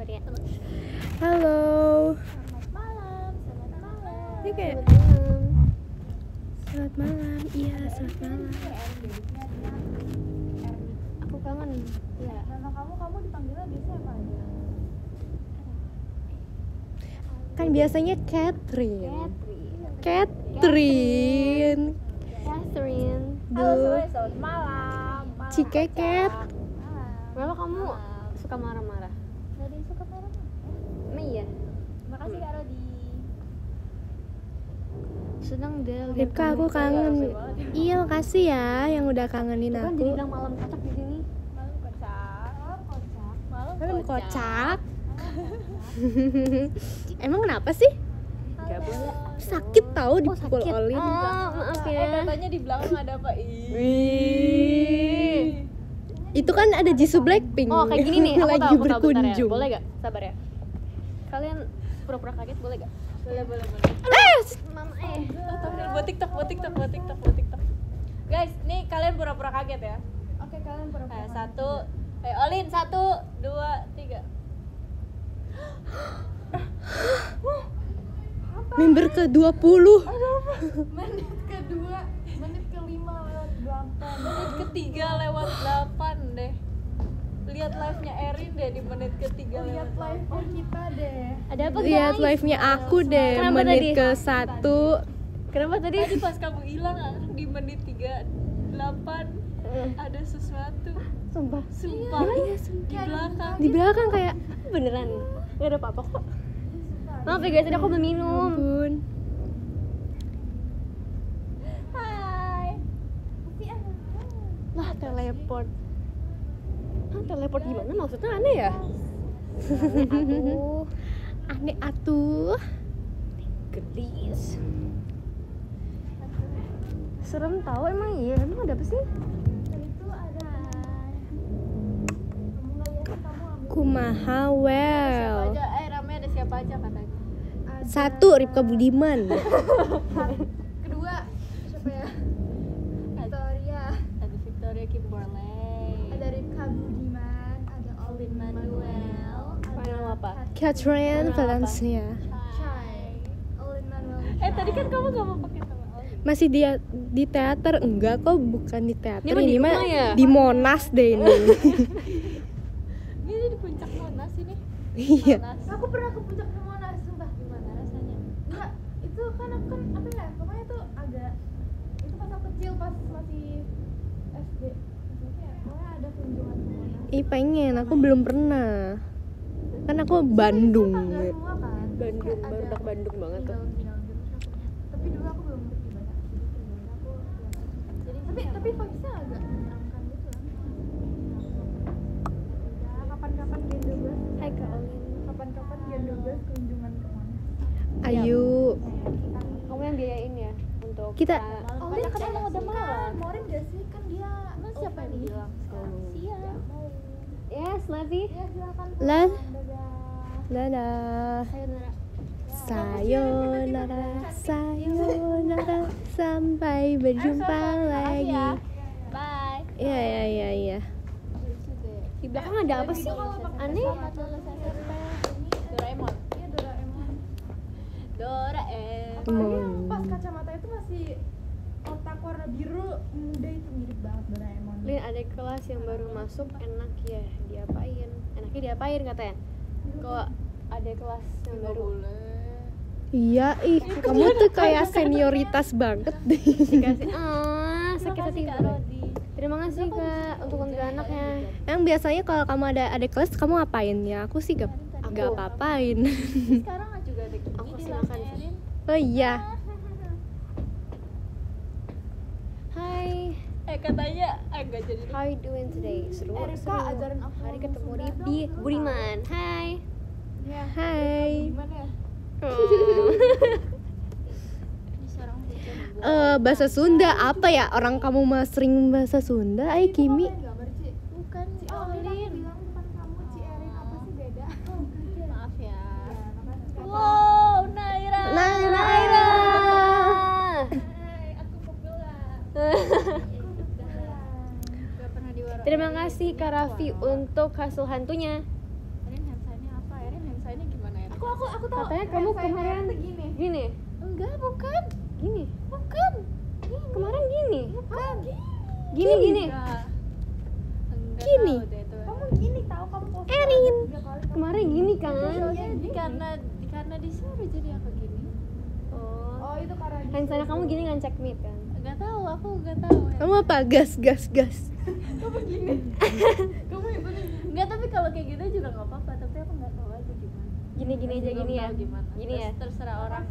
kabarnya? Halo. Selamat malam. Ini kayak selamat malam. Iya, selamat malam. Aku kangen. Iya. Nama kamu dipanggilnya biasa apa aja? Kan biasanya Catherine. Selamat malam. Cikeket. Kenapa kamu suka marah-marah? Jadi suka marah-marah. Nah, iya. Makasih Kak Rodi. Senang deh. Ribka, aku kangen. Iya, makasih ya yang udah kangenin aku. Kan jadi bilang malam kocak di sini. Malam kocak. Emang kenapa sih? Sakit tahu dipukul oli. Maaf ya. Katanya di belakang ada apa? Ih. Itu kan ada Jisoo Blackpink. Oh, kayak gini nih. Aku lagi berkunjung. Ya. Boleh gak? Sabar ya. Kalian pura-pura kaget boleh gak? Boleh. Mama buat TikTok. Guys, nih kalian pura-pura kaget ya. Oke, kalian pura-pura. Nah, Olin 1, 2, 3. Member ke-20. Menit ke-3 lewat 8 deh. Lihat live-nya Erin deh di menit ke-3. Lihat live-nya kita deh. Ada apa? Lihat live-nya aku deh. Kenapa menit tadi? ke-1. Kenapa tadi? Tadi pas kamu hilang di menit 38 ada sesuatu. Sumpah. Di belakang. Di belakang kayak beneran. Enggak ada apa-apa kok. Maaf ya guys, tadi aku belum minum. Ampun. Teleport gimana maksudnya? Aneh ya? Aneh atuh Gelis. Serem tahu emang iya, emang ada apa sih? Itu ada kumaha well siapa aja, ramai ada siapa aja katanya. 1, Ribka Budiman. Kedua, siapa ya? Victoria Kimberley. Ada Ribka Budiman, ada Olin Manuel. Final apa? Catherine Valencia. Olin Manuel. Tadi kan kamu gak mau pakai sama Olin. Masih dia di teater? Enggak kok, bukan di teater. Ini mah ya? Di Monas deh ini. Ini di puncak Monas ini. Iya. Aku pernah ke puncak Monas, sumpah. Gimana rasanya? Enggak, itu kan apa ya? Pokoknya itu agak itu pas aku kecil pas masih SD. Pokoknya ada kunjungan ke Monas. Ih, pengen, aku belum pernah. Kan aku Bandung. Bandung, baru Bandung banget tuh. Tapi dulu aku belum ngerti banyak. Tapi vibes-nya agak menyenangkan gitu lah. Kapan-kapan Gen 12. Hai Kak Olin. Kapan-kapan Gen 12 kunjungan ke mana? Ayo. Kamu yang biayain ya untuk kita. Olin kan udah malam. Morin gak sih kan dia. Mas siapa nih? Siap. Yes, Lavi. Dadah. Sayonara, sampai berjumpa lagi. Bye. Iya. Di belakang ada apa sih? Aneh. Doraemon. Pas kacamata itu masih otak warna biru muda itu mirip banget Doraemon. Lin, ada kelas yang baru masuk enak ya diapain? Enaknya diapain katanya? Kok ada kelas yang baru? Iya, ih, kamu tuh kayak senioritas banget deh. Dikasih, sakit hati Kak Rodi. Terima kasih Kak untuk anaknya. Yang biasanya kalau kamu ada kelas, kamu ngapain ya? Aku sih gak apa-apain. Sekarang juga ada gini. Aku kasih makan. Oh iya. Hai. Katanya agak jadi. How you doing today? Seru. Erika ajarin aku. Hari ketemu di Budiman. Hai. Ya, hai. Bahasa Sunda apa ya? Orang kamu mah sering bahasa Sunda. Ai Kimi. Bukan. Olin bilang bukan kamu Ci Erin apa sih beda? Maaf ya. Wow, Naira. Hai, aku Popula. Terima kasih Kak Raffi untuk hasil hantunya. Kalian hantunya apa aku tahu. Katanya kamu kemarin gini. Enggak, bukan. Gini. Bukan. Gini. Kemarin gini. Bukan. Gini. Gini. Kamu gini tahu kamu posting. Erin. Kemarin gini kan. Karena disuruh jadi aku gini. Oh, itu karena handphone kamu gini ngancek mid kan. Enggak tahu, aku enggak tahu. Kamu apa gas. Kamu gini. Kamu itu enggak, tapi kalau kayak gitu juga enggak apa-apa, tapi aku enggak tahu aja gimana. Gini-gini aja gini ya. Terserah orang.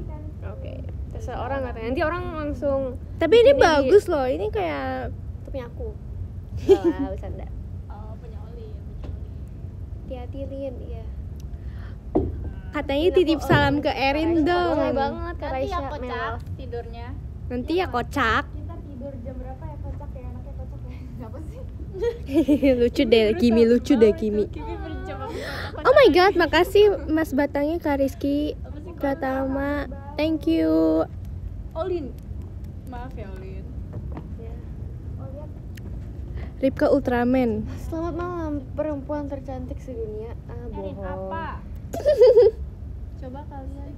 Oke. Terserah orang katanya. Nanti orang langsung. Tapi ini bagus loh. Ini kayak punya aku. Enggak bercanda. Oh, punya Oli. Hati-hati Lin, iya. Katanya titip salam ke Erin dong. Boleh banget ke Raisya. Nanti ya kocak tidurnya. Nanti ya kocak. Kita tidur jam berapa ya kocak ya? Anaknya kocak ya? Kenapa sih? lucu deh Kimi. Oh my god, makasih Mas Batangnya Kak Rizky Pratama. Thank you. Olin. Maaf ya Olin. Ribka Ultraman. Selamat malam perempuan tercantik sedunia. Bohong. Apa? Coba kalian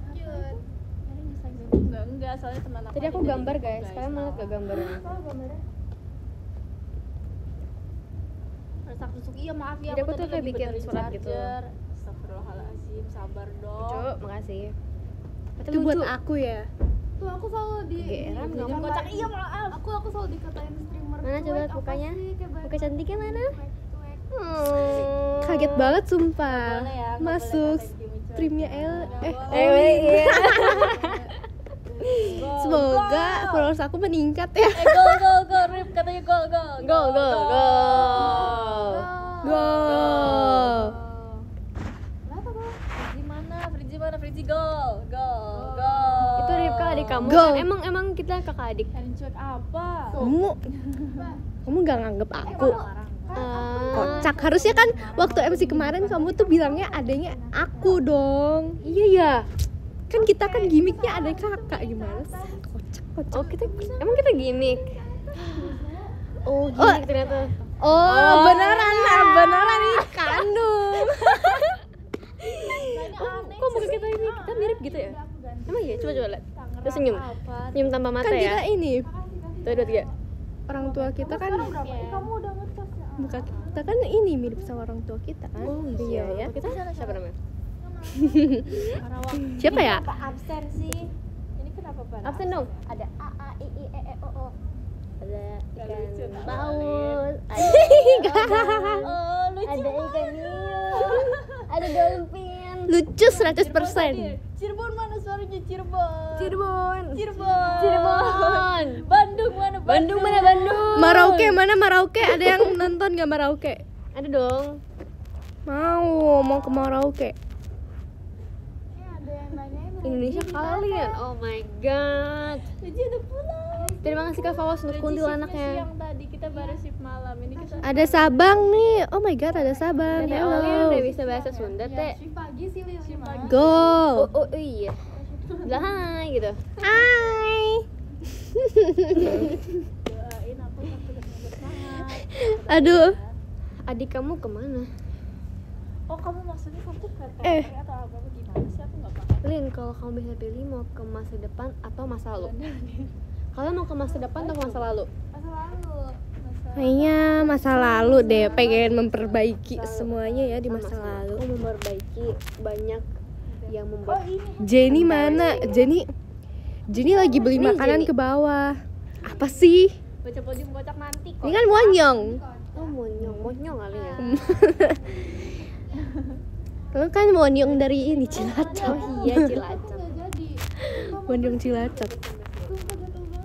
enggak soalnya teman aku tadi aku gambar guys, kalian malah gak gambarnya resak rusuk, iya maaf ya. Jadi aku tuh kayak bikin surat charger. Gitu astagfirullahaladzim, sabar dong cok, makasih itu buat aku ya tuh, aku selalu di geran ngomong kocak, iya maaf aku selalu dikatain streamer mana coba mukanya, muka cantiknya mana? Kaget banget sumpah ya, masuk streamnya iya. Semoga followers aku meningkat ya. Go Rip katanya go. Fridzi go. Itu Ripka adik kamu kan? Emang kita kakak adik. Cuek apa? Kamu gak nganggep aku. Kocak, harusnya kan waktu MC kemarin kamu tuh bilangnya adanya aku dong. Iya ya, kan kita kan gimmicknya ada kakak, gimana sih? Kocak. Oh kita gimmick. Oh gimmick ternyata. Oh beneran nih kandung. Kok muka kita mirip gitu ya? Emang iya, coba lihat. Terus senyum tanpa mata ya. Kan kita ini. Tuh 2, 3. Orang tua kita kan. Kamu udah ngecas ya? Muka kita kan ini mirip sama orang tua kita kan. Oh iya ya. Kita siapa namanya? Siapa ya? Kenapa absen sih? Ini kenapa banget? Absen dong. Ada AAIIEEOO. Ada ikan paus. Ada ikan hiu. Ada dolphin. Lucu 100%. Cirebon mana suaranya Cirebon. Bandung mana? Marauke ada yang nonton nggak Marauke? Ada dong. Mau ke Marauke. Ya, ada yang nanyain Indonesia kalian. Oh my god. Uji udah pulang. Terima kasih Kak Fawas untuk kuntilanaknya. Siang tadi kita baru shift malam. Ini ada Sabang nih. Oh my god, ada Sabang. Ada Oli udah bisa bahasa Sunda, Teh. Shift pagi sih, Go. Oh iya. Udah hai gitu. Hai. Doain aku tetap semangat. Aduh. Adik kamu kemana? Oh, kamu maksudnya kamu ke TPR atau apa gimana sih? Aku enggak paham. Lin, kalau kamu bisa pilih mau ke masa depan atau masa lalu? Kalian mau ke masa depan atau masa lalu? Masa lalu. Kayaknya masa lalu deh, pengen memperbaiki semuanya ya di masa lalu. Aku memperbaiki banyak yang membuat. Jenny mana? Jenny lagi beli makanan ke bawah. Apa sih? Baca podium kocak nanti kok. Ini kan monyong. Oh, monyong kali ya. Kamu kan monyong dari ini Cilacap. Oh iya, Cilacap. Monyong Cilacap.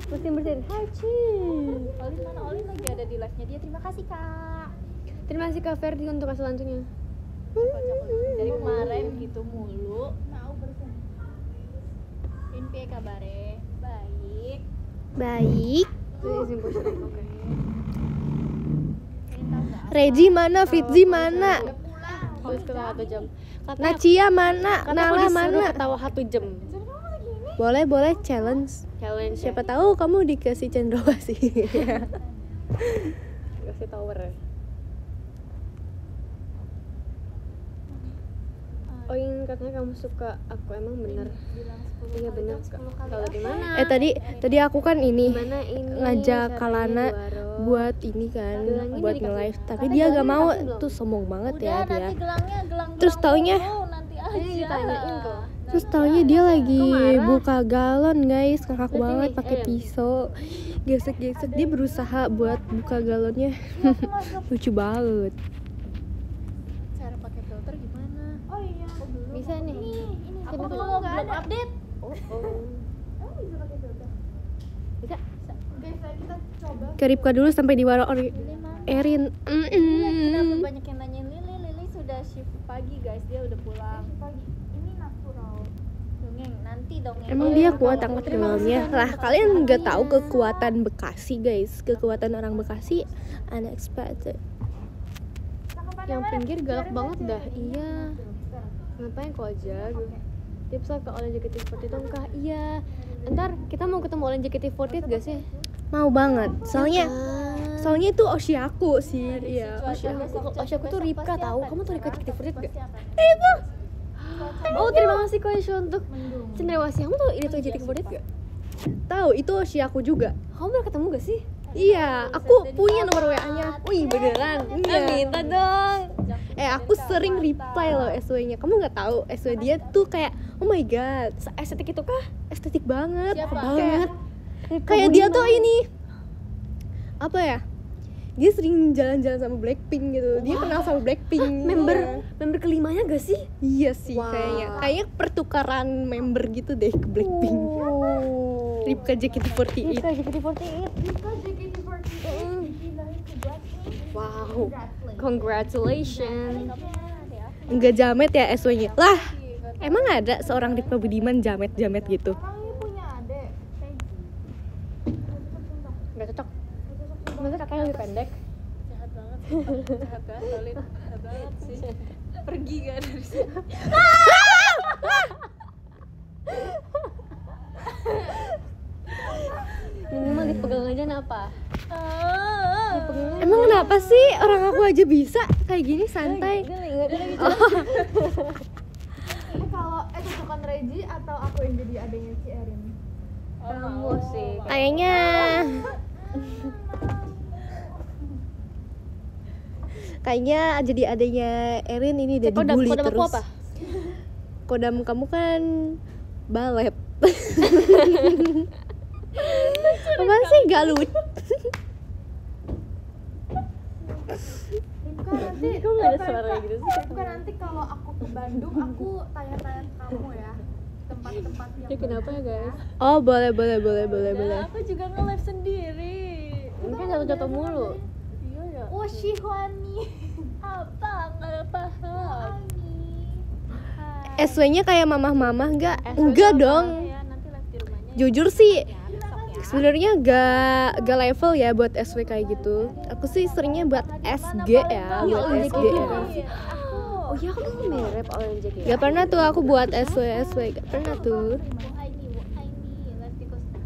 Bersin. Hai Cil. Olin lagi ada di live-nya dia. Terima kasih Kak. Terima kasih Kak Ferdi untuk hasil lancungnya. Dari kemarin gitu mulu. Mau bersin. Inpi kabare. Baik. Reji mana? Fitzi mana? Terus ketawa 1 jam. Nacia mana? Nala mana? Ketawa 1 jam. Boleh challenge siapa ya. Tahu kamu dikasih cendrawasih dikasih tower Oh yang katanya kamu suka aku, emang bener? Iya bener. Kalau gimana? Tadi aku kan ini ngajak Kalana buat ini kan, gelangnya buat nge-live, tapi dia gak mau tuh, sombong banget. Udah, ya dia. Terus taunya, dia lagi buka galon guys, kakak banget pakai pisau, gesek-gesek. Dia berusaha buat buka galonnya, lucu banget. Bisa nih. Ini aku belum update. Oh, bisa pakai filter. Bisa? Oke, kita coba. Ke Ribka dulu sampai di warung Erin. Kenapa banyak yang nanyain Lili sudah shift pagi, guys. Dia udah pulang. Pagi. Ini natural. Dongeng, nanti dongeng. Emang dia kuat angkat dalamnya. Lah, kalian nggak tahu kekuatan Bekasi, guys. Kekuatan orang Bekasi unexpected. Yang pinggir galak banget dah. Iya. Ngapain kok aja okay. Tips ke oleh JKT48 kah? Iya. Ntar kita mau ketemu oleh JKT48 gak sih? Mau banget. Soalnya itu Oshi aku sih. Iya, Oshi aku tuh Ribka tahu. Kamu tuh Ribka JKT48 gak? Ribka. Oh, terima kasih Oshi untuk cendrawasih. Kamu tuh ini tuh JKT48 gak? Tahu, itu Oshi aku juga. Kamu baru ketemu gak sih? Iya, aku punya nomor WA-nya. Wih, beneran. Iya, minta dong. Aku sering reply loh SW-nya. Kamu nggak tahu SW dia tuh kayak, oh my god, estetik itu kah? Estetik banget. Siapa? Banget. Kayak dia tuh ini apa ya? Dia sering jalan-jalan sama Blackpink gitu. Wow. Dia kenal sama Blackpink. Member kelimanya gak sih? Iya sih, wow. Kayaknya pertukaran member gitu deh ke Blackpink. Oh. Ribka JKT48. Wow. Congratulations. Enggak jamet ya SW-nya. Lah, emang ada seorang Ribka Budiman jamet-jamet gitu? Enggak cocok. Masa kakaknya lebih pendek? Jahat banget. Jahat banget, solid. Jahat banget sih. Pergi gak dari sini? Minimal dipegang aja kenapa? Emang kenapa sih orang aku aja bisa kayak gini santai? Kalau itu bukan Reji atau aku yang jadi adanya si Erin? Kamu sih kayaknya. Kayaknya jadi adanya Erin ini udah dibully terus. Kodam apa? Kodam kamu kan balet. Apa sih gak lucu? Nanti kalau aku ke Bandung aku tanya-tanya kamu ya tempat-tempat yang. Ya, kenapa ya guys? Oh boleh. Aku juga nge-live sendiri. Mungkin jatuh-jatuh mulu. Iya. Oh Shihwani. Nggak paham. SW-nya kayak mamah-mamah nggak? Enggak dong. Jujur sih. Sebenarnya gak level ya buat SW kayak gitu. Aku sih seringnya buat SG ya, buat SG. Oh iya, aku tuh mirip orang JKT. Gak pernah tuh aku buat SW, gak pernah tuh.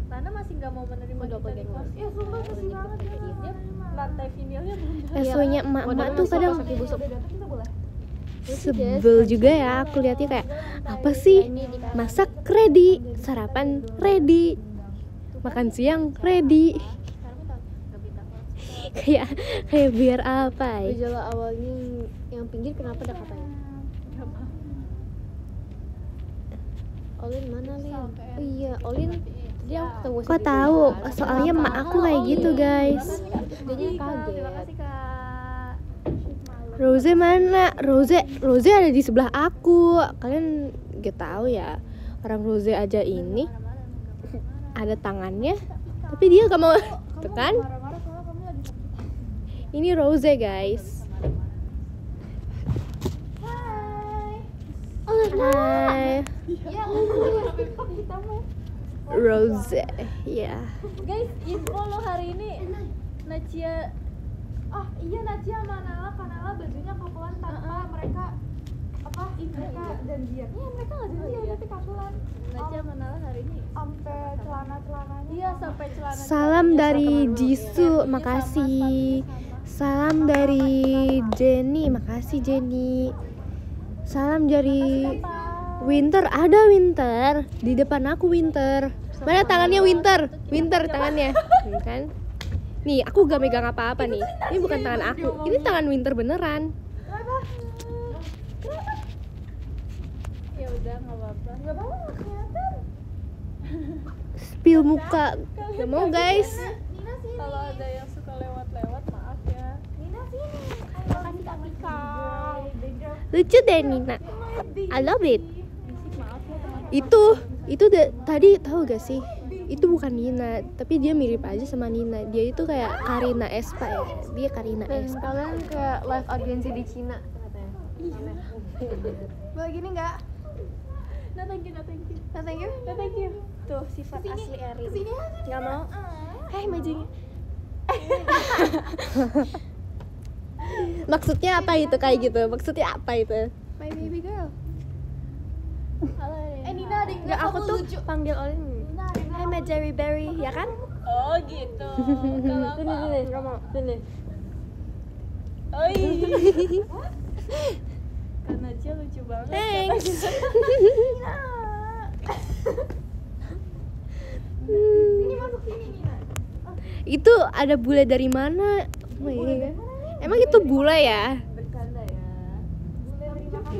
Karena masih gak mau menerima kita di kelas. Ya sumpah kesih banget ya. Dia lantai finalnya belum. SW-nya emak-emak tuh kadang sebel juga ya. Aku liatnya kayak apa sih? Masak ready, sarapan ready, makan siang ready. Kayak biar apa ya? Gejala awalnya yang pinggir kenapa dah katanya? Olin mana Lin? Oh iya, Olin dia ketemu. Kok tahu? Soalnya mak aku kayak gitu, guys. Jadi kaget. Rose mana? Rose ada di sebelah aku. Kalian gak tahu ya. Orang Rose aja ini ada tangannya, tapi dia gak mau tuh kan? Ini Rose guys. Hai. Rose, ya. Guys, info lo hari ini Nacia. Oh iya, Nacia sama Nala bajunya kapulan tanpa mereka apa? Mereka janjian. Iya mereka nggak janjian tapi kapulan. Nacia sama Nala hari ini. Sampai celana-celananya. Iya, sampai celana. Salam dari Jisoo, makasih. Salam dari Jenny, makasih Jenny. Salam dari Winter. Ada Winter di depan aku. Winter mana tangannya? Winter, Winter tangannya kan. Nih aku gak megang apa-apa nih. Ini bukan tangan aku, ini tangan Winter beneran. Ya udah nggak apa-apa, nggak apa-apa kelihatan. Spill muka, nggak mau guys. Kalau ada yang suka lewat-lewat maaf ya. Nina sini, kasih kami kau. Lucu deh Nina. I love it. Itu tadi tahu gak sih? Itu bukan Nina, tapi dia mirip aja sama Nina. Dia itu kayak Karina aespa ya. Dia Karina aespa. Kalian ke live audiensi di Cina katanya. Boleh gini nggak? No thank you, no thank you. No thank you, no thank you. Tuh sifat asli Erin. Nggak mau? Hai majunya. Maksudnya apa itu kayak gitu? Maksudnya apa itu? My baby girl. Halo. Nina ada yang aku tuh lucu. Panggil oleh Nina. Hai my Jerry Berry, ya kan? Oh gitu. Kalau nggak mau. Sini. Oi. Karena dia lucu banget. Thanks. Nina. Sini masuk sini Nina. Itu ada bule dari mana? Emang itu bule ya? Bercanda ya. Bule dari mana?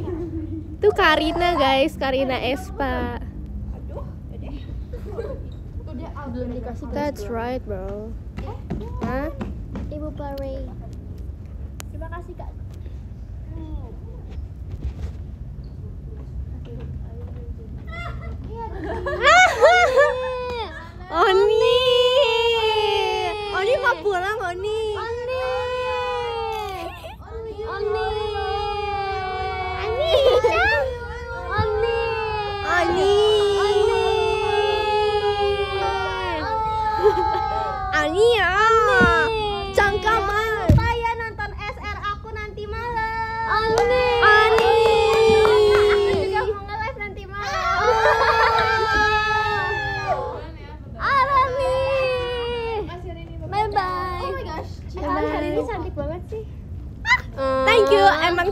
Itu Karina guys, Karina aespa. Aduh, belum dikasih. That's right bro. Hah? Ibu Pare. Terima kasih Kak. Oni. Oni mau pulang Oni.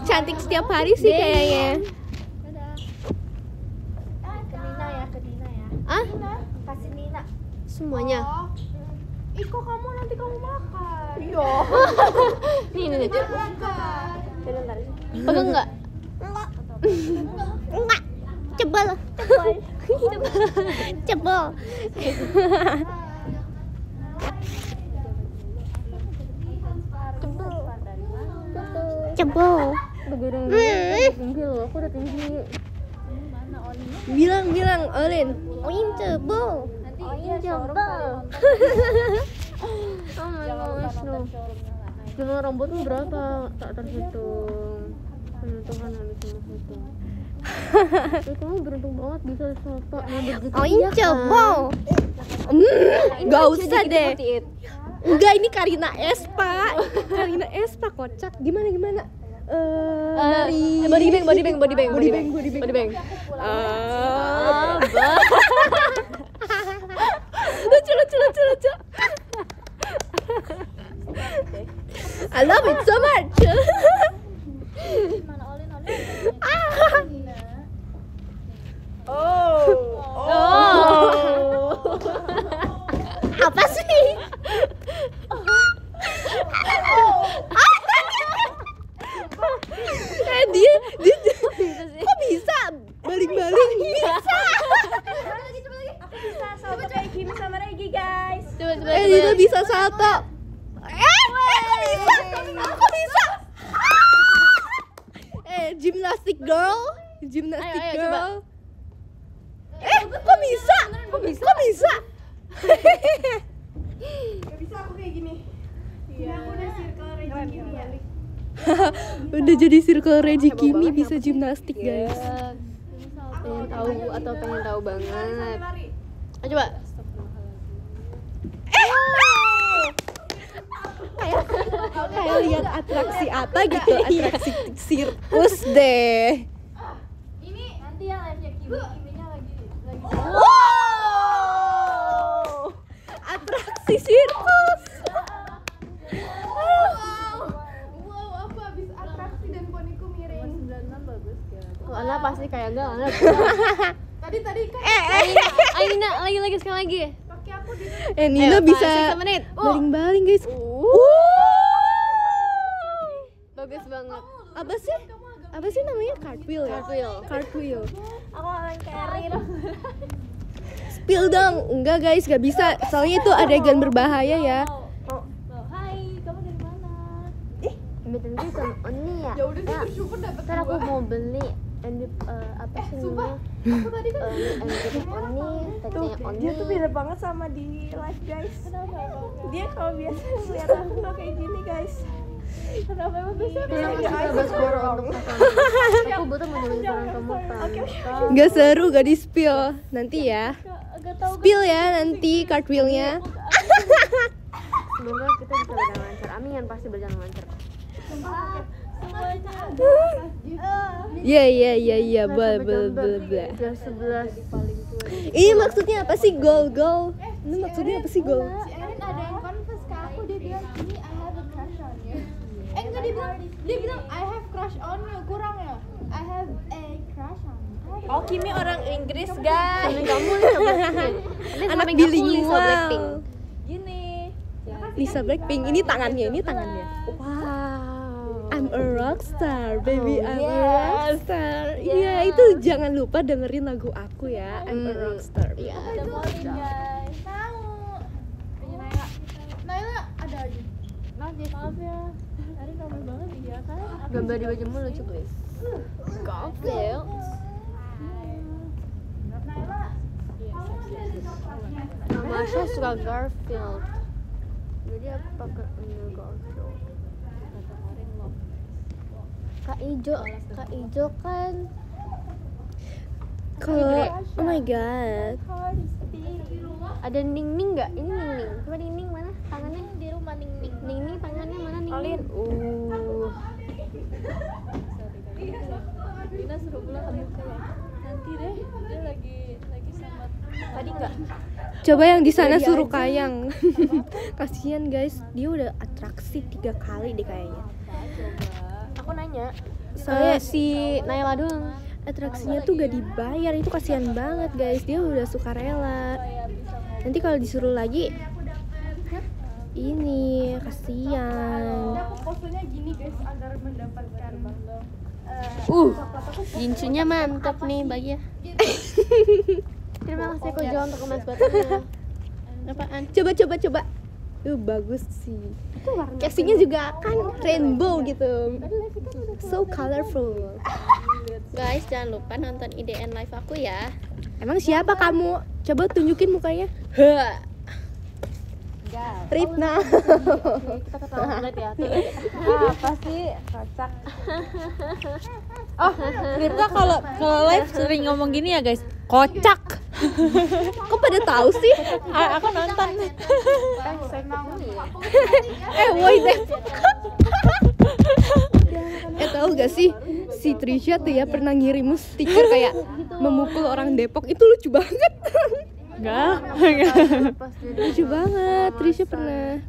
Cantik setiap hari sih kayaknya. Ke Nina ya. Ah? Kasih Nina. Semuanya. Ih kok kamu nanti kamu makan. Iya. Nih Nina. Pegang enggak? Enggak. Enggak. Cebol. Cebol. Cebol. Aku udah tinggi. Bilang Olin. Olin cebol. Olin cebol. Jumlah rambutmu berapa? Tak terhitung. Penutupan habis menghitung. Kamu beruntung banget bisa foto. Olin cebol. Gak usah deh. Enggak, ini Karina aespa. Karina aespa kocak. Gimana? Body bang. Lucu. I love it so much. Oh. Apa sih? Dia kok bisa baling-baling bisa. Coba lagi. Aku bisa salto kayak gini sama Regi guys. Coba. Dia bisa salto. Aku bisa. Gymnastic girl. Kok bisa? Gak bisa aku kayak gini. Iya. Aku udah circle Regi gini. Udah jadi circle Regi Kimi bisa gimnastik guys. Pengen tahu banget. Ayo coba. Kayak lihat atraksi apa gitu, atraksi sirkus deh. Ini nanti yang live-nya Kiminya lagi. Wow! Atraksi sirkus. Wow. Atraksi dan poniku miring. 96 bagus ya. pasti kayak enggak. Tadi kan Nina lagi sekali lagi. Pakai aku di Nina bisa baling-baling, guys. Bagus banget. Apa sih namanya? Cartwheel. Aku akan carry. Spill dong. Enggak, guys, enggak bisa. Soalnya itu adegan berbahaya ya. Bentar itu Oni ya. Ya udah sih, syukur dapat. Ntar aku mau beli apa sih namanya? Aku tadi kan Oni. Dia tuh beda banget sama di live, guys. Dia kalau biasa lihat aku kayak gini, guys. Kenapa emang biasa? Aku butuh menulis orang kamu kan. Enggak seru, enggak di-spill nanti ya. Spill ya nanti cartwheel-nya. Semoga kita bisa berjalan lancar. Amin, pasti berjalan lancar. Iya, boleh. Ini maksudnya apa sih goal? Ini maksudnya apa sih goal? Si Erin ada yang confess ke aku, dia bilang ini I have a crush on you. Enggak, dia bilang I have crush on you, kurang ya? I have a crush on you. Oh, Kimi orang Inggris, guys. Kamu ini anak bilingual. Gini. Lisa Blackpink, ini tangannya. I'm a rockstar, baby. I'm a rockstar. Iya, yeah. Itu jangan lupa dengerin lagu aku ya. I'm a rockstar. Iya. Tahu. Naila ada aja. Maaf ya. Hari ramai banget dia kan. Gambar di bajumu lucu, guys. Gokil. Naila. Masya suka Garfield. Jadi aku pakai Garfield. Kak Ijo kan oh my god. Ada Ningning enggak? Ini Ningning. Coba Ningning mana? Tangannya di rumah Ningning. Ningning tangannya mana Ningning? Dina suruh pulang nanti deh. Dia lagi sama tadi enggak? Coba yang di sana suruh kayang. Kasihan guys, dia udah atraksi 3 kali deh kayaknya. Aku nanya soalnya si Naila doang atraksinya tuh gak dibayar, itu kasihan banget guys, dia udah suka rela. Nanti kalau disuruh lagi ini kasihan. Posenya gini guys agar mendapatkan gincunya mantap nih bagi ya. Terima kasih Kojo untuk kemas baterainya. Apaan? Coba itu bagus sih. Casingnya juga kan rainbow gitu. So colorful. Guys, jangan lupa nonton IDN Live aku ya. Emang siapa kamu? Coba tunjukin mukanya. Ribna. Kita ketawa banget ya. Apa sih? Kocak. Oh, Ribna kalau live sering ngomong gini ya, guys. Kocak. Kok pada tahu sih? Aku nonton. Tahu gak sih si Trisha tuh ya pernah ngirim stiker kayak memukul orang Depok, itu lucu banget. Lucu banget. Trisha pernah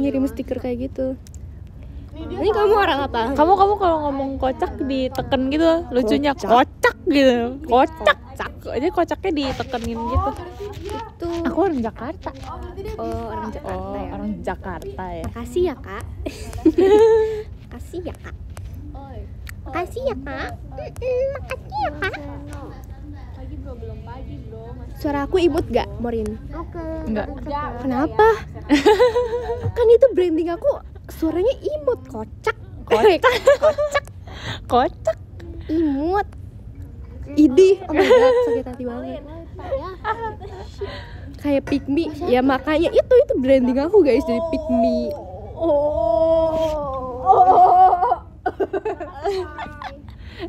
ngirim stiker kayak gitu. Ini kamu orang apa? Kamu kalau ngomong kocak diteken gitu, lucunya kocak gitu. Kocak, jadi kocaknya ditekenin gitu. Itu. Aku orang Jakarta. Oh, orang Jakarta ya. Makasih ya, Kak. Makasih ya, Kak. Suara aku imut gak, Morin? Enggak. Kenapa? Kan itu branding aku, suaranya imut, kocak. Imut. Idi, oh my god, sakit hati banget. Kayak pick me, ya makanya itu branding aku guys, jadi pick me.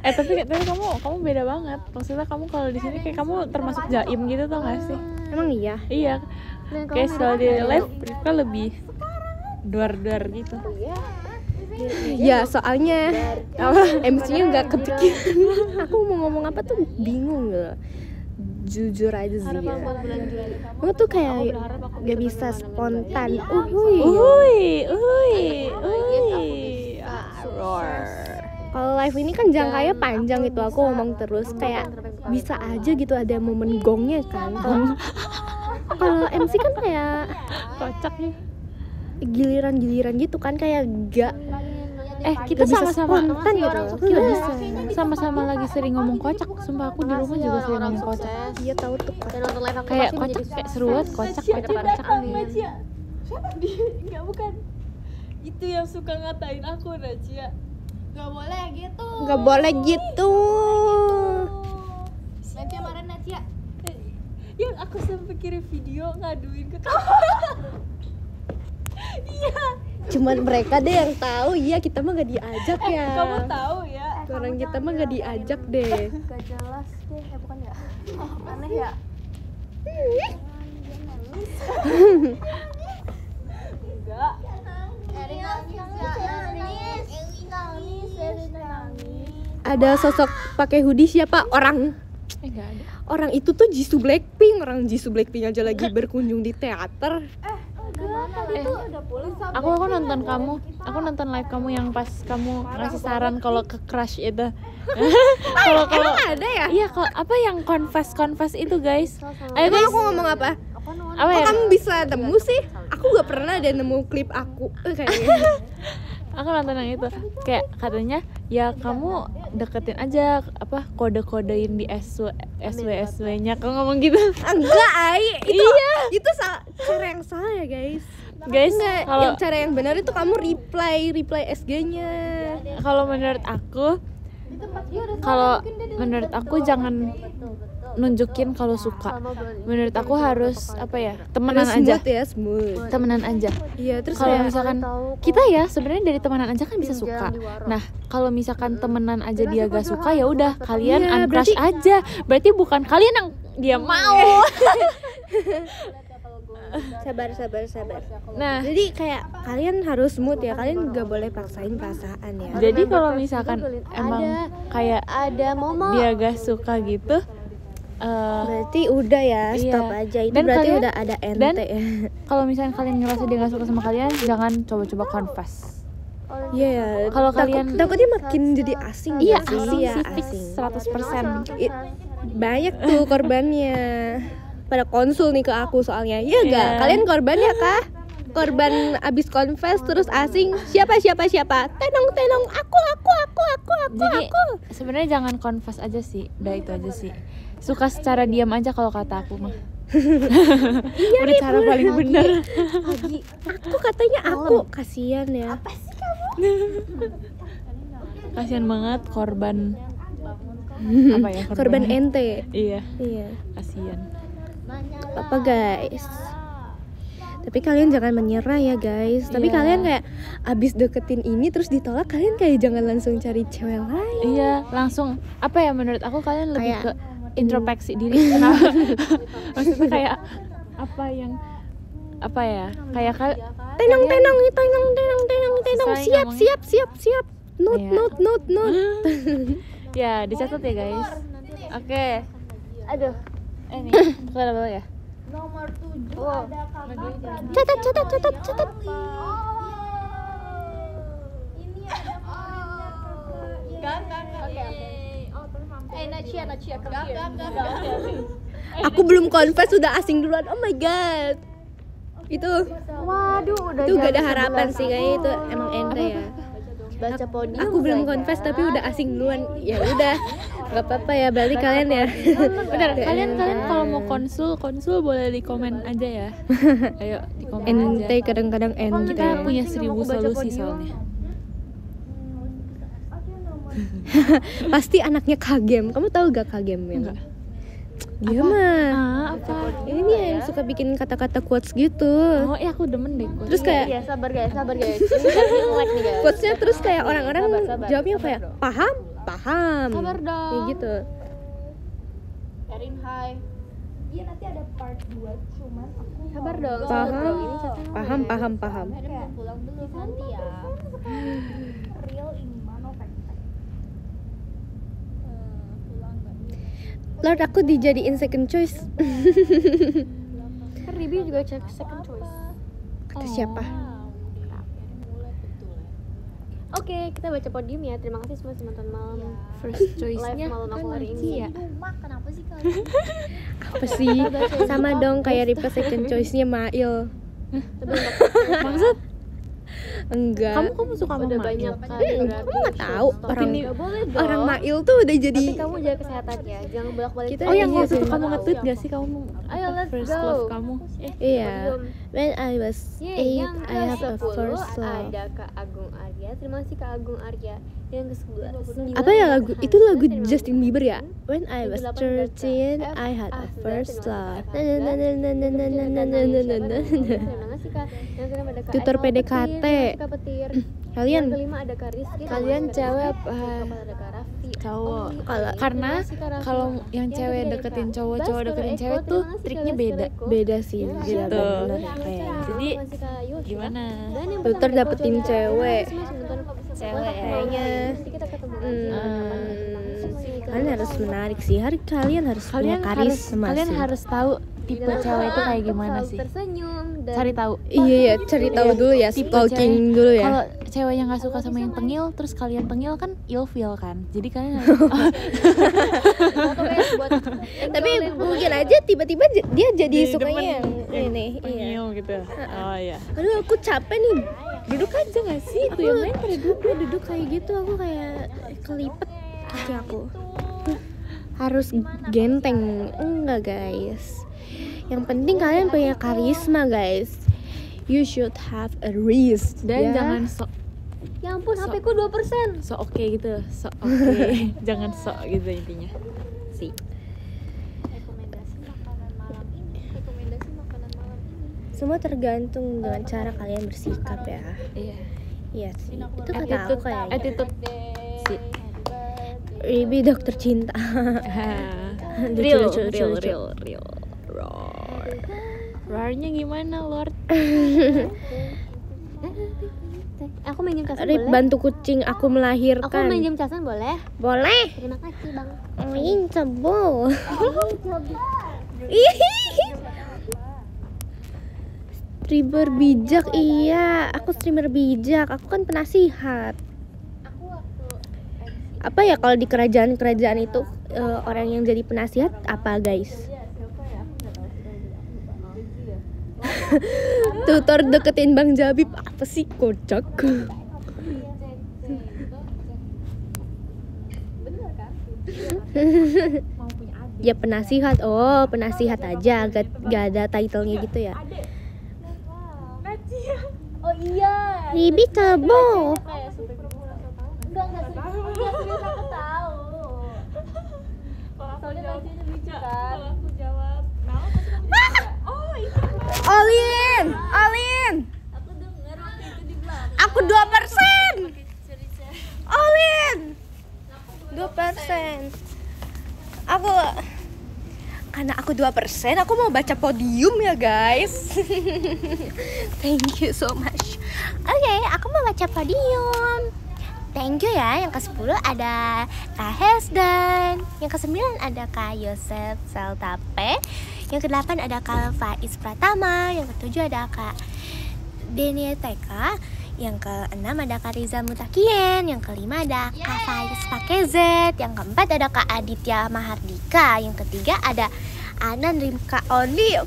Tapi kamu beda banget. Maksudnya kamu kalau di sini kayak kamu termasuk jaim gitu tau gak sih? Emang iya. Iya. Kayak kalau di live mereka lebih duar-duar gitu. Ya soalnya MC-nya nggak kepikiran. Aku mau ngomong apa tuh bingung loh. Jujur aja sih. Aku tuh kayak nggak bisa spontan. Uhui. Roar. Kalau live ini kan jangkanya panjang gitu, aku ngomong terus kayak bisa aja gitu ada momen gongnya kan. Kalau MC kan kayak kocak nih, giliran-giliran gitu kan, kayak gak kita sama-sama spontan gitu, kita bisa sama-sama lagi sering ngomong kocak. Sumpah aku di rumah juga sering ngomong kocak. Iya tahu tuh kayak kocak, kayak seru banget kocak siapa dia? Enggak, bukan itu yang suka ngatain aku, Najia. Gak boleh gitu. Najia marah Najia. Yang aku sampai kirim video ngaduin ke kamu. Iya. Cuman mereka deh yang tahu. Iya, kita mah gak diajak ya. Kamu tahu ya. Orang kita mah gak diajak deh. Gak jelas deh, bukan ya? Aneh ya. Enggak. Ada sosok pakai hoodie siapa? Orang. Enggak ada. Orang itu tuh Jisoo Blackpink. Orang Jisoo Blackpink aja lagi berkunjung di teater. Aku nonton kamu. Aku nonton live kamu yang pas kamu ngasih saran kalau ke crush itu. Kalau ada ya? Iya, kalau apa yang confess itu, guys. Ayo guys. Aku ngomong apa? Kok kamu bisa nemu sih? Aku gak pernah ada nemu klip aku kayaknya. Aku nonton yang itu, kayak katanya ya kamu deketin aja apa kode-kodein di SW-nya, kamu ngomong gitu. Enggak, itu cara yang salah ya guys. Kalau cara yang benar itu kamu reply SG-nya. Kalau menurut aku jangan nunjukin kalau suka. Menurut aku harus apa ya, temenan aja. Iya, terus kalau misalkan kita ya sebenarnya dari temenan aja kan bisa suka. Nah kalau misalkan temenan aja dia gak suka, ya udah kalian uncrush aja. Berarti bukan kalian yang dia mau. Sabar. Nah, jadi kayak kalian harus mood ya, kalian gak boleh paksain perasaan ya. Jadi kalau misalkan emang kayak ada momen dia gak suka gitu, berarti udah ya, stop aja. Itu dan berarti kalian, udah ada ente ya. Kalau misalnya kalian ngerasa dia gak suka sama kalian, jangan coba-coba confess. Iya, kalau kalian takutnya makin jadi asing. Iya, asing. 100%. Banyak tuh korbannya. Pada konsul nih ke aku soalnya. Iya enggak? Kalian korban ya kah? Korban abis confess terus asing. Siapa? Tenong, aku. Sebenarnya jangan confess aja sih. Udah itu aja sih. Suka secara diam aja kalau kata aku mah. Iya, udah cara paling benar. Aku katanya aku kasihan ya. Apa sih kamu? Kasihan banget korban. Apa ya? Korban ente. Iya. Kasihan. Apa guys? Tapi kalian jangan menyerah ya guys. Tapi kalian kayak abis deketin ini terus ditolak, kalian kayak jangan langsung cari cewek lain. Iya, langsung apa ya, menurut aku kalian lebih kayak, ke introspeksi diri. Maksudnya kayak apa ya? Kayak tenang siap. Note. Ya, dicatat ya guys. Oke. Aduh. Ini bukan apa ya? Nomor 7 ada kakak. Catat. Ini ada kakak. Oke. Najia Aku belum confess sudah asing duluan. Oh my god. Itu waduh udah. Itu gak ada harapan sih kayaknya, itu emang ente ya. Baca podium. Aku belum confess tapi udah asing duluan. Ya udah. Gak apa-apa ya, berarti kalian ya. Benar, kalian kalau mau konsul boleh di komen aja ya. Ayo di komen aja. Ente kadang-kadang ente. Kita punya 1000 solusi soalnya. Pasti anaknya kagem. Kamu tahu gak kagem ya? Enggak. Dia mah. Apa? Ini nih yang suka bikin kata-kata quotes gitu. Oh, iya aku demen deh quotes. Terus kayak iya, sabar guys. Quotes-nya terus kayak orang-orang jawabnya kayak paham. Sabar dong. Kayak gitu. Karin hai. Iya nanti ada part 2 cuman aku sabar dong. Paham. Kayak pulang dulu nanti ya. Real iman oke. Lord, aku dijadiin second choice. Ribi juga second choice. Kata siapa? Oke, kita baca podium ya. Terima kasih semua teman-teman malam. Ya. First choice-nya malam aku hari ini ya. Kenapa sih kalau apa sih? Sama dong kayak Ribka second choice-nya Mail. Maksud? Enggak. Kamu suka sama banyak kan? Kamu nggak tahu orang Mail tuh udah jadi. Tapi kamu jaga kesehatan ya, jangan bolak-balik. Oh yang waktu itu kamu nge-tweet nggak sih kamu? Ayo let's go. Iya. When I was 8, I have a first love. Ada Kak Agung Arya. Terima kasih Kak Agung Arya. Yang ke-9. Apa ya lagu? Itu lagu Justin Bieber ya? When I was 13, I had a first love. Tutor PDKT. Kalian kalian cewek apa? Cowok. Karena kalau yang cewek deketin cowok, cowok deketin cewek tuh triknya beda sih gitu. Jadi gimana? Tutor dapetin cewek kayaknya. Kalian harus menarik sih. Kalian harus punya karisma. Kalian harus tahu tipe cewek itu kayak gimana sih? Cari tahu. Iya, cari tahu dulu ya, stalking dulu ya. Kalau cewek yang enggak suka sama yang tengil, terus kalian tengil kan ilfeel kan. Jadi kalian tapi mungkin aja tiba-tiba dia jadi sukanya yang ini. Tengil gitu. Oh iya. Aduh, aku capek nih. Duduk aja nggak sih itu yang main pada duduk kayak gitu. Aku kayak kelipet kaki aku harus genteng. Enggak guys, yang penting kalian punya karisma guys. You should have a risk dan jangan sok. Ya ampun, HP ku 2%. Sok oke gitu, sok oke. Jangan sok gitu intinya sih. Semua tergantung dengan cara kalian bersikap ya. Iya. Iya sih. Itu kata aku kayaknya. Attitude sih. Ribi dokter cinta. Real. Roar. Roarnya gimana, Lord? Aku minjem casan boleh? Bantu kucing aku melahirkan. Aku minjem casan boleh? Boleh. Terima kasih, Bang. Minjem. Streamer bijak, iya. Aku streamer bijak. Aku kan penasihat. Apa ya kalau di kerajaan-kerajaan itu orang yang jadi penasihat apa guys? Tutor deketin Bang Jabib apa sih kocak? Ya penasihat, oh penasihat aja, gak ada title-nya gitu ya. Oh iya. Ribi kebo. Enggak aku tahu. Kalau aku jawab, oh itu. Olin. Aku dengar waktu itu di belakang. Aku 2%. Olin. 2%. Karena aku 2%, aku mau baca podium ya guys. Thank you so much. Oke, aku mau baca podium. Thank you ya, yang ke-10 ada Kak Hesdan. Yang ke-9 ada Kak Yosef Saltape. Yang ke-8 ada Kak Faiz Pratama. Yang ke-7 ada Kak Denia Teka. Yang ke-6 ada Kak Riza Mutakien. Yang ke-5 ada Kak Faiz Pakezet. Yang ke-4 ada Kak Aditya Mahardika. Yang ke-3 ada Anan Rimka Oni.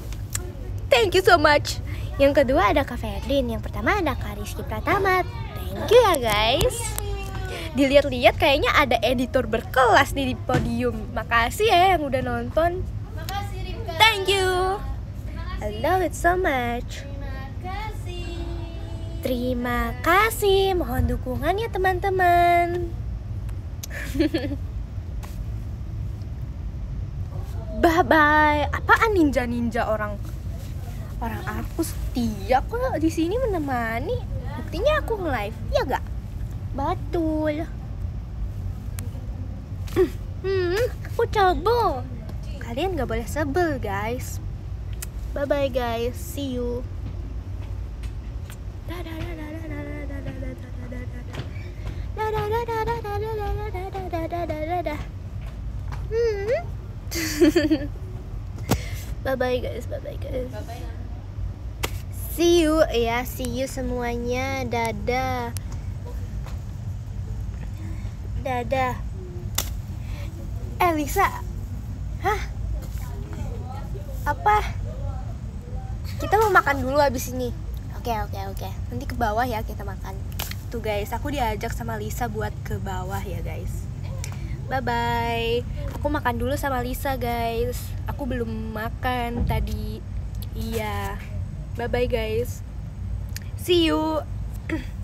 Thank you so much. Yang ke-2 ada Kak Ferdin. Yang pertama ada Kak Rizky Pratama. Thank you ya guys. Dilihat-lihat kayaknya ada editor berkelas nih di podium. Makasih ya yang udah nonton. Makasih Ribka. Thank you. I love it so much. Terima kasih, mohon dukungannya teman-teman. Bye-bye. Apaan ninja-ninja orang aku setia kok di sini menemani. Buktinya aku nge-live, ya gak? Betul. Aku coba. Kalian gak boleh sebel, guys. Bye-bye, guys. See you. Bye bye guys. See you ya, see you semuanya. Dadah. dadah. Lisa, hah? Apa? Kita mau makan dulu abis ini. Oke. Nanti ke bawah ya kita makan. Tuh guys, aku diajak sama Lisa buat ke bawah ya guys. Bye bye. Aku makan dulu sama Lisa guys. Aku belum makan tadi. Iya. Bye bye guys. See you.